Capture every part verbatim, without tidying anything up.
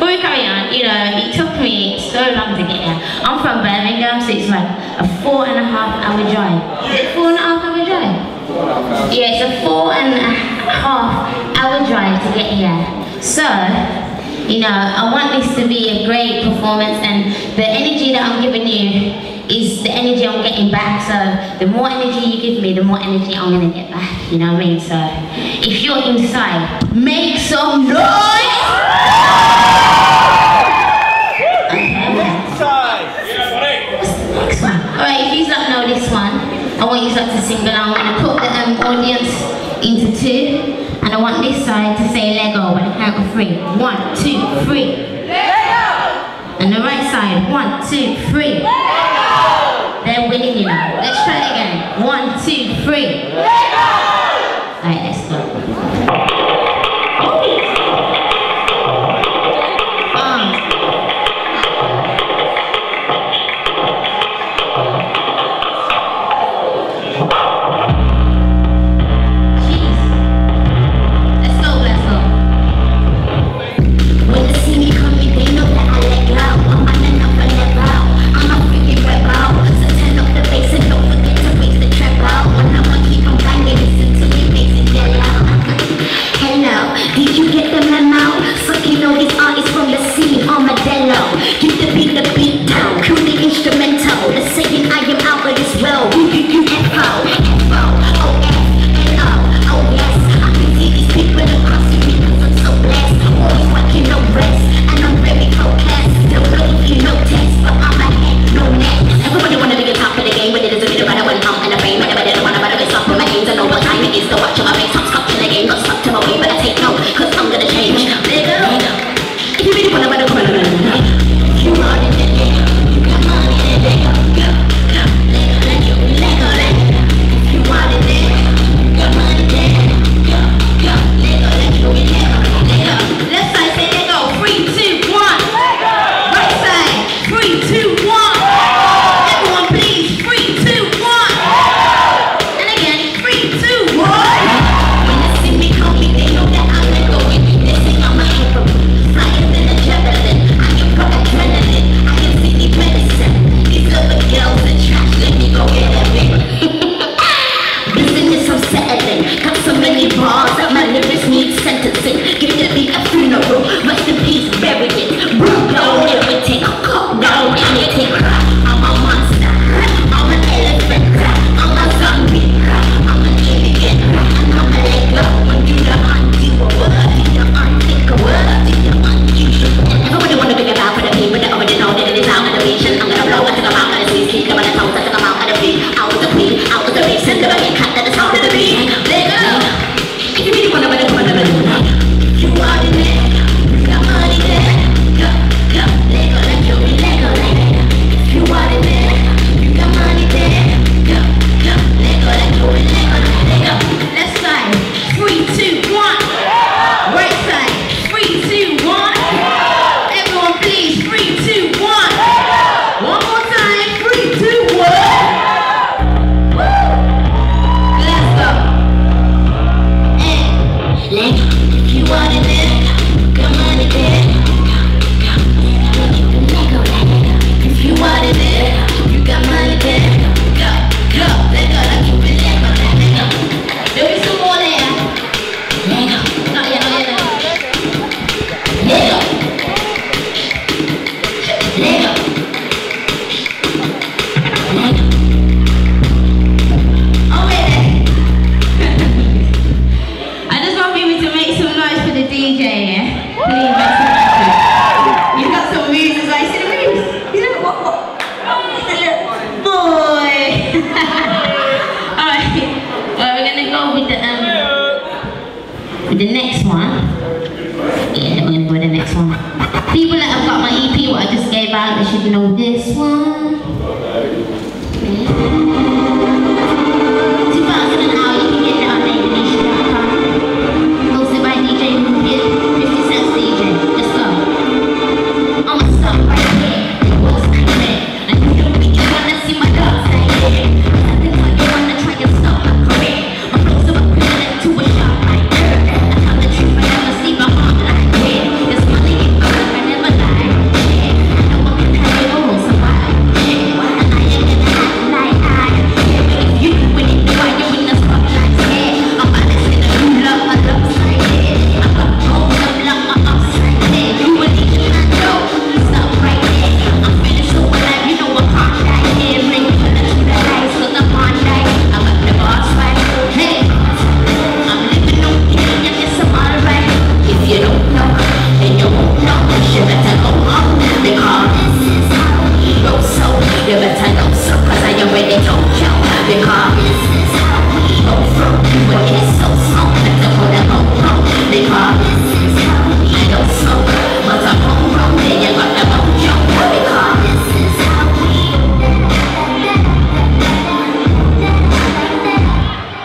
But we carry on, you know, it took me so long to get here. I'm from Birmingham, so it's like a four and a half hour drive. Is it four and a half hour drive? Four and a half hour. Yeah, it's a four and a half hour drive to get here. So, you know, I want this to be a great performance, and the energy that I'm giving you is the energy I'm getting back, so the more energy you give me, the more energy I'm gonna get back, you know what I mean? So, if you're inside, make some noise! Alright, if you don't know this one, I want you to sing along. I'm going to put the um, audience into two, and I want this side to say Lego on the count of three. One, two, three. Lego! And the right side, one, two, three. Lego! They're winning, you know. Let's try it again. One, two, three. Lego! Alright, let's go. I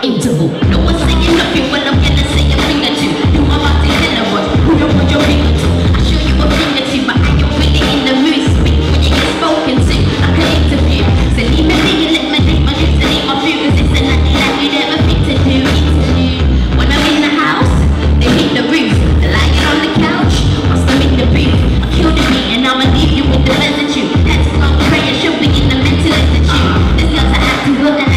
interval. No one's saying nothing when I'm gonna say a thing or two. You are my deliverers, who don't want your finger to. I show you a thing or two, but I don't really in the mood. Speak when you get spoken to, I can interview. So leave me be and let me take my lips and eat my food. Cause it's a night that you never think to do, eat to do. When I'm in the house, they hit the roof. They're lying on the couch, whilst I'm in the booth. I killed the meat and I'ma leave you with the residue. Heads long prayer, she'll be in the mental institute. There's not to act and look at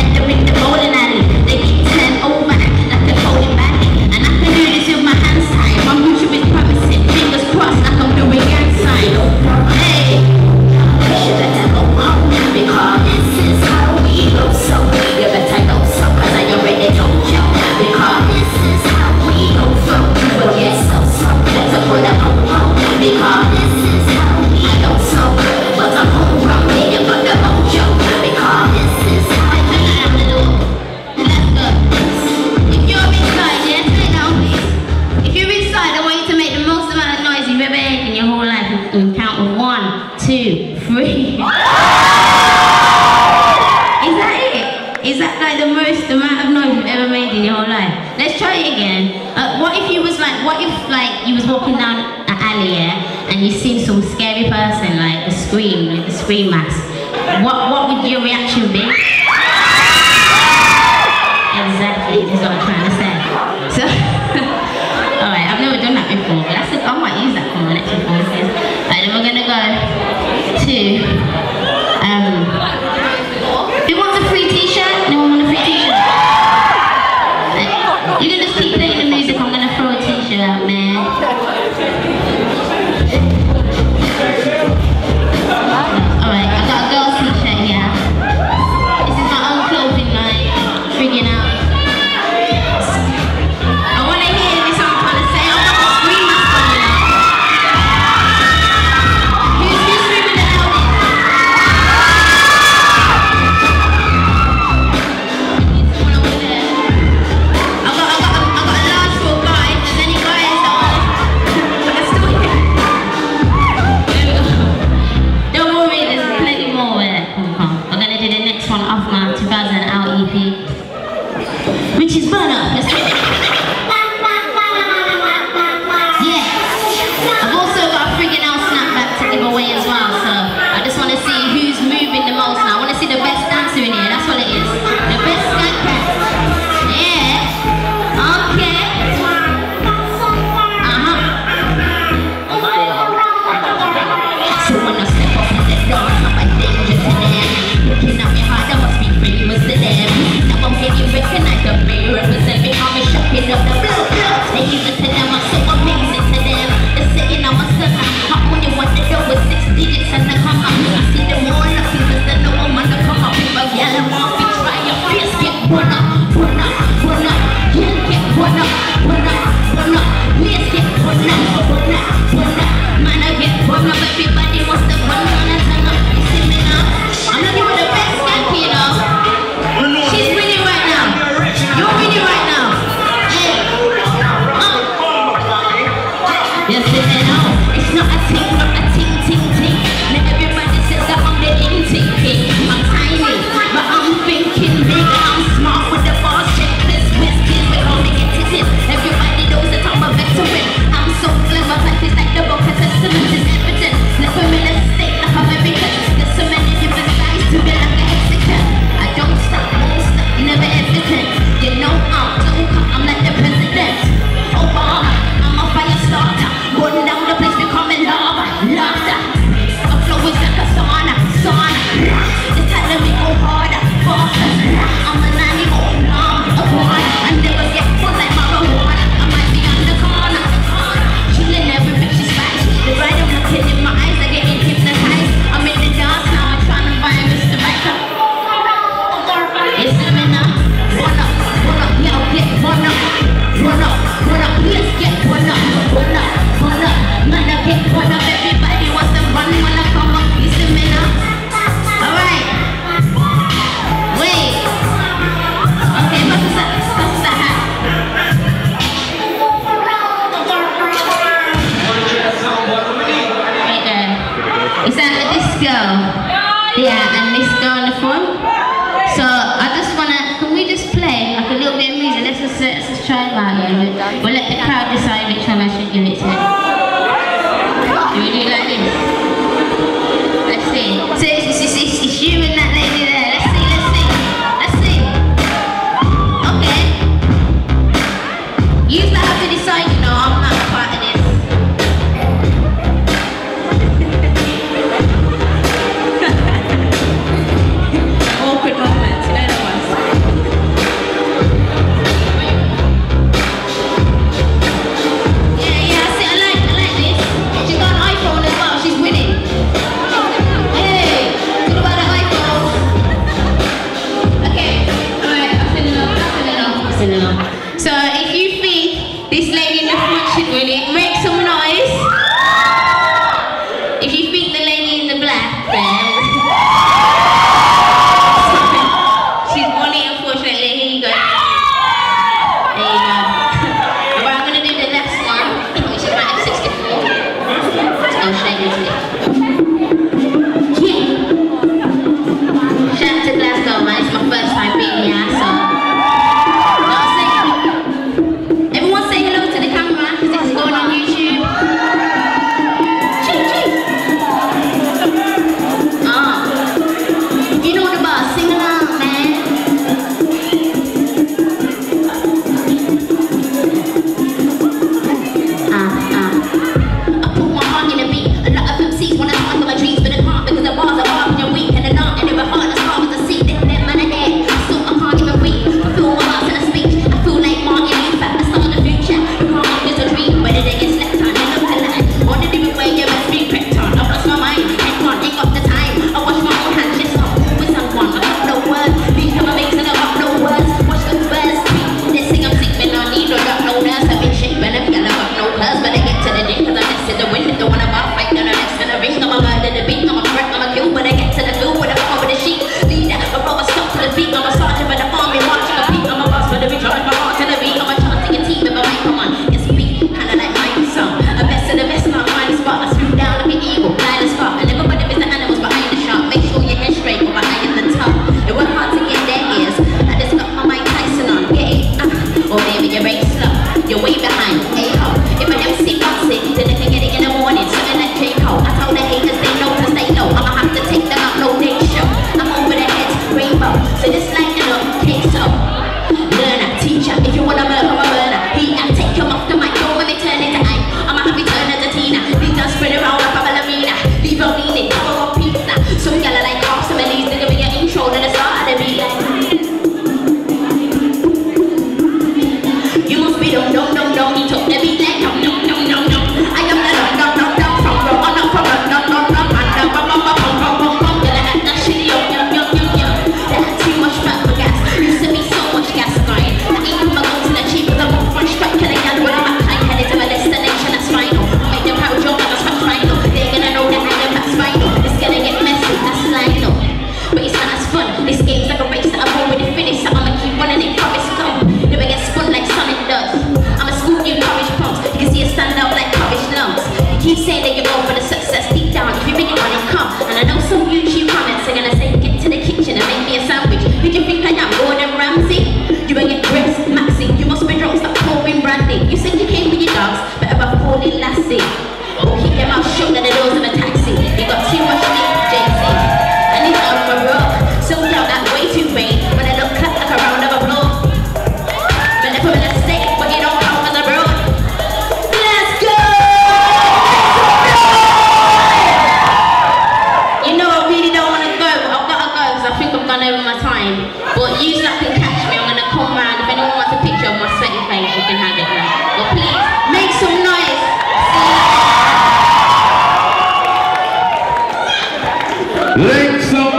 I'm like the president, Obama, I'm a fire starter, going down the try mine. We'll let the crowd decide which one I should give it to. Do we do like this? Let's see. So it's, it's, it's, it's you and that lady there. So if you think this lady in the front should win it, make some noise. If you think the lady in the black there, she's won it unfortunately. Here you go. There you go. Well, I'm going to do the next one, which is about sixty-four. Let's go straight into it. Yeah. Shout out to Glasgow, man. It's my first time being here, so. Ladies and